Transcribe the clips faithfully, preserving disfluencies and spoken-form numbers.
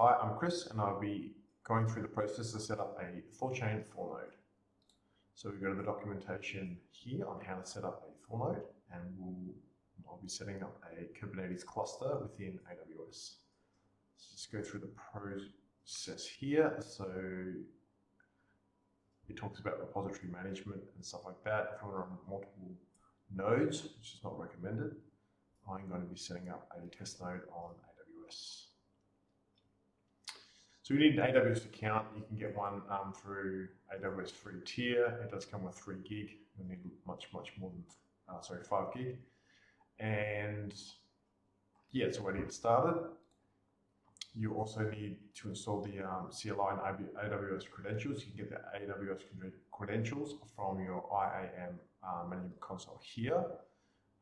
Hi, I'm Chris, and I'll be going through the process to set up a THORChain Tor node. So we go to the documentation here on how to set up a Tor node, and we'll, I'll be setting up a Kubernetes cluster within A W S. Let's just go through the process here. So it talks about repository management and stuff like that. If you want to run multiple nodes, which is not recommended, I'm going to be setting up a test node on A W S. So you need an A W S account. You can get one um, through A W S free tier. It does come with three gig. You'll need much, much more than uh, sorry, five gig. And yeah, it's a way to get started. You also need to install the um, C L I and A W S credentials. You can get the A W S credentials from your I A M uh, management console here.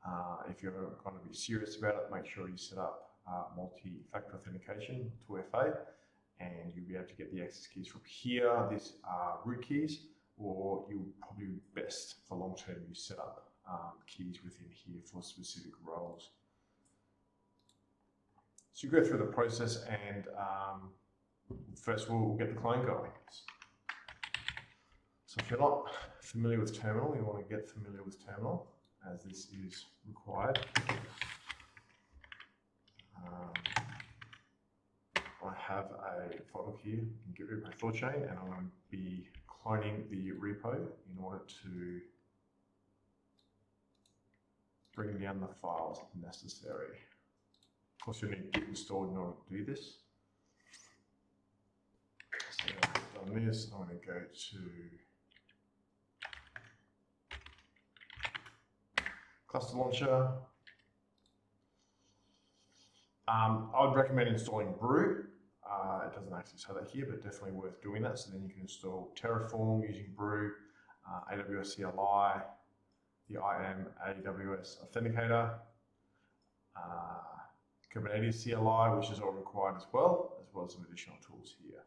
Uh, if you're going to be serious about it, make sure you set up uh, multi-factor authentication, two F A, and you'll be able to get the access keys from here. These are root keys, or you'll probably be best for long-term you set up um, keys within here for specific roles. So you go through the process, and um, first of all, we'll get the clone going. So if you're not familiar with terminal, you want to get familiar with terminal, as this is required. Um, I have a folder here, I can get rid of my THORChain, and I'm going to be cloning the repo in order to bring down the files necessary. Of course, you'll need Git installed in order to do this. So I've done this, I'm going to go to Cluster Launcher. Um, I would recommend installing Brew. Uh, it doesn't actually say that here, but definitely worth doing that. So then you can install Terraform using Brew, uh, A W S C L I, the I A M A W S Authenticator, uh, Kubernetes C L I, which is all required as well, as well as some additional tools here.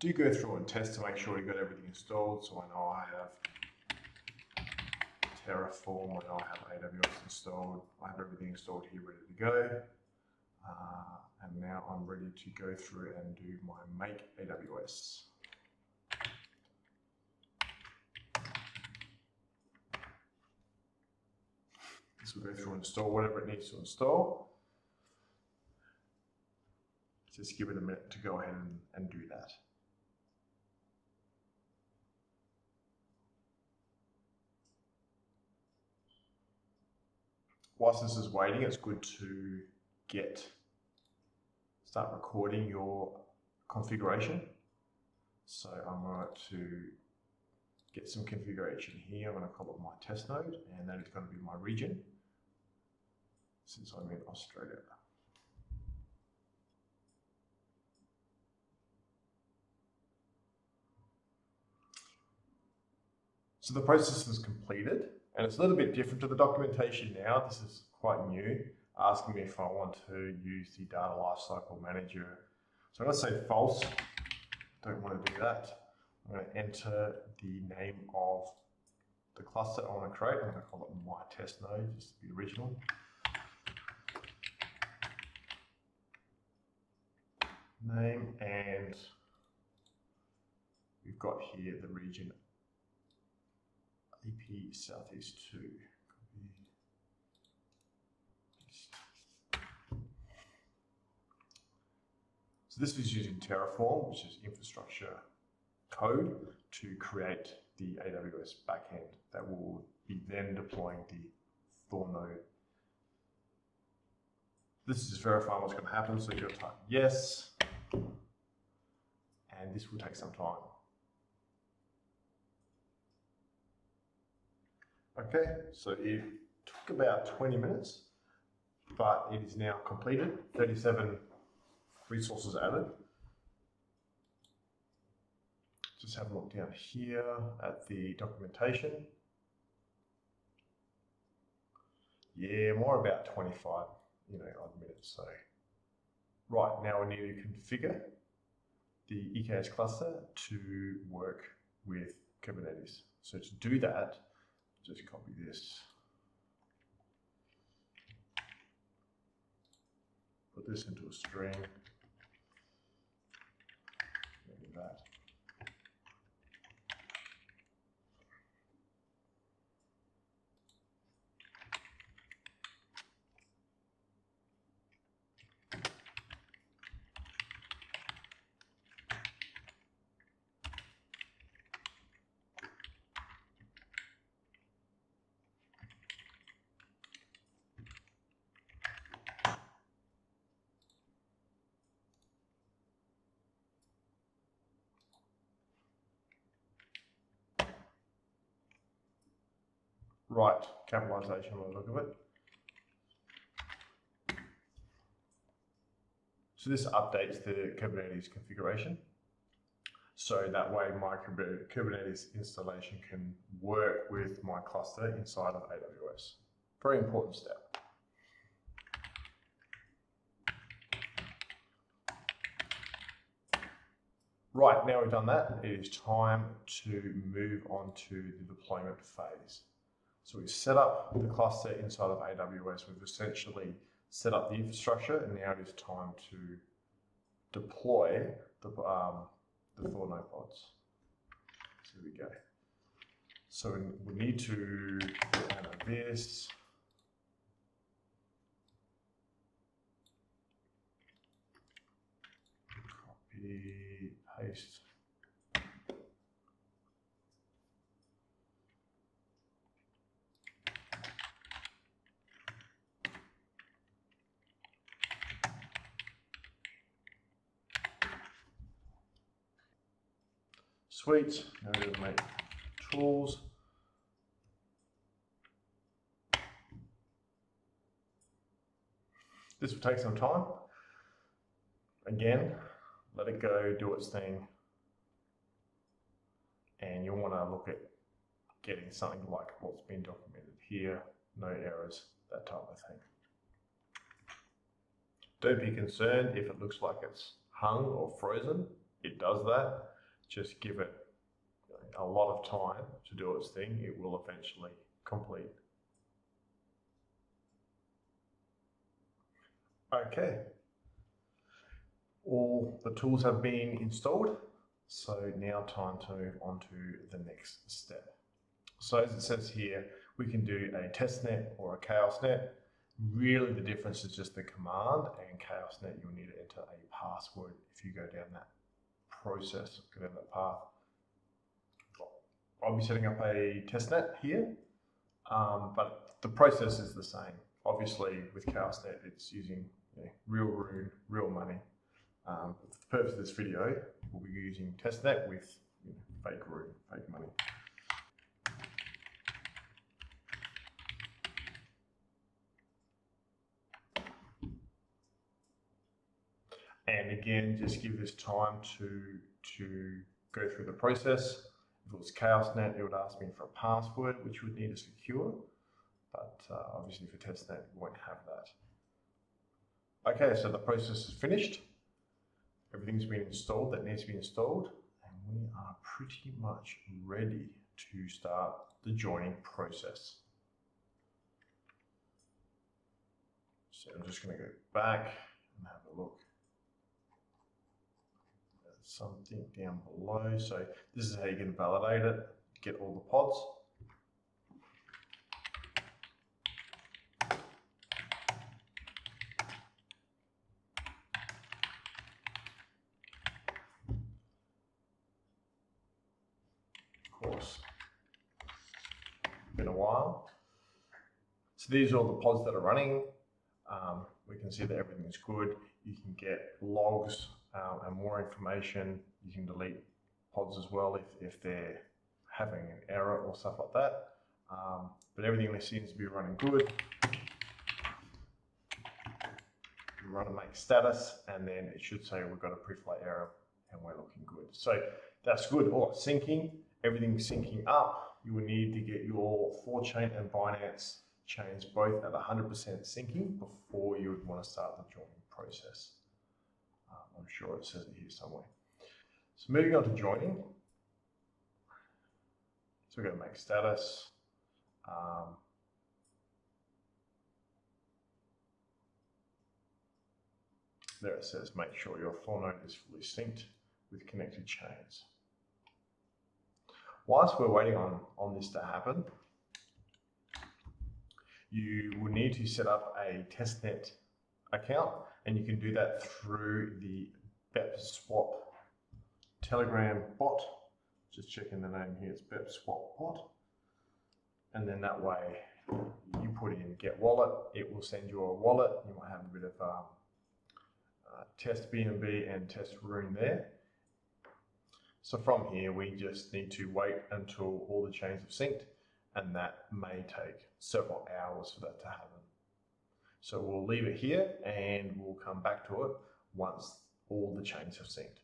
Do go through and test to make sure you've got everything installed. So I know I have Terraform, I know I have A W S installed, I have everything installed here ready to go. Uh, and now I'm ready to go through and do my make A W S. This will go through and install whatever it needs to install. Just give it a minute to go ahead and, and do that. Whilst this is waiting, it's good to get start recording your configuration. So I'm going to get some configuration here. I'm going to call it my test node, and that is going to be my region since I'm in Australia. So the process is completed, and it's a little bit different to the documentation now. This is quite new, asking me if I want to use the data lifecycle manager. So I'm going to say false, don't want to do that. I'm going to enter the name of the cluster I want to create. I'm going to call it my test node, just to be original. Name, and we've got here the region E P Southeast two. So this is using Terraform, which is infrastructure code, to create the A W S backend that will be then deploying the Tor node. This is verifying what's going to happen, so you've got to type yes, and this will take some time. Okay, so it took about twenty minutes, but it is now completed. thirty-seven resources added. Just have a look down here at the documentation. Yeah, more about twenty-five, you know, odd minutes. So, right now we need to configure the E K S cluster to work with Kubernetes. So to do that, just copy this. Put this into a string. that. Right, capitalization by the look of it. So this updates the Kubernetes configuration. So that way my Kubernetes installation can work with my cluster inside of A W S. Very important step. Right, now we've done that, it is time to move on to the deployment phase. So we've set up the cluster inside of A W S. We've essentially set up the infrastructure, and now it is time to deploy the, um, the THOR pods. So here we go. So we need to get out of this. Copy, paste. Sweet, now we're going to make tools. This will take some time. Again, let it go, do its thing. And you'll want to look at getting something like what's been documented here, no errors, that type of thing. Don't be concerned if it looks like it's hung or frozen, it does that. Just give it a lot of time to do its thing. It will eventually complete. Okay. All the tools have been installed. So now time to move on to the next step. So as it says here, we can do a testnet or a ChaosNet. Really the difference is just the command, and ChaosNet you'll need to enter a password if you go down that process, go down that path. I'll be setting up a testnet here, um, but the process is the same. Obviously, with ChaosNet, it's using you know, real room, real money. Um, for the purpose of this video, we'll be using testnet with you know, fake room, fake money. And again, just give this time to, to go through the process. If it was ChaosNet, it would ask me for a password, which you would need to secure. But uh, obviously for testnet, we won't have that. Okay, so the process is finished. Everything's been installed that needs to be installed. And we are pretty much ready to start the joining process. So I'm just gonna go back and have a look. Something down below. So this is how you can validate it, get all the pods. Of course, been a while. So these are all the pods that are running. Um, we can see that everything's good. You can get logs Um, and more information. You can delete pods as well if, if they're having an error or stuff like that. Um, but everything seems to be running good. Run and make status, and then it should say we've got a pre-flight error and we're looking good. So that's good. Oh, syncing, everything's syncing up. You will need to get your THORChain and Binance chains both at one hundred percent syncing before you would want to start the joining process. I'm sure it says it here somewhere. So moving on to joining. So we're going to make status. Um, there it says, make sure your THOR node is fully synced with connected chains. Whilst we're waiting on, on this to happen, you will need to set up a testnet account, and you can do that through the BepSwap Telegram bot. Just checking the name here, it's BepSwap bot. And then that way, you put in get wallet, it will send you a wallet. You might have a bit of um, uh, test B N B and test rune there. So from here, we just need to wait until all the chains have synced, and that may take several hours for that to happen. So we'll leave it here and we'll come back to it once all the chains have synced.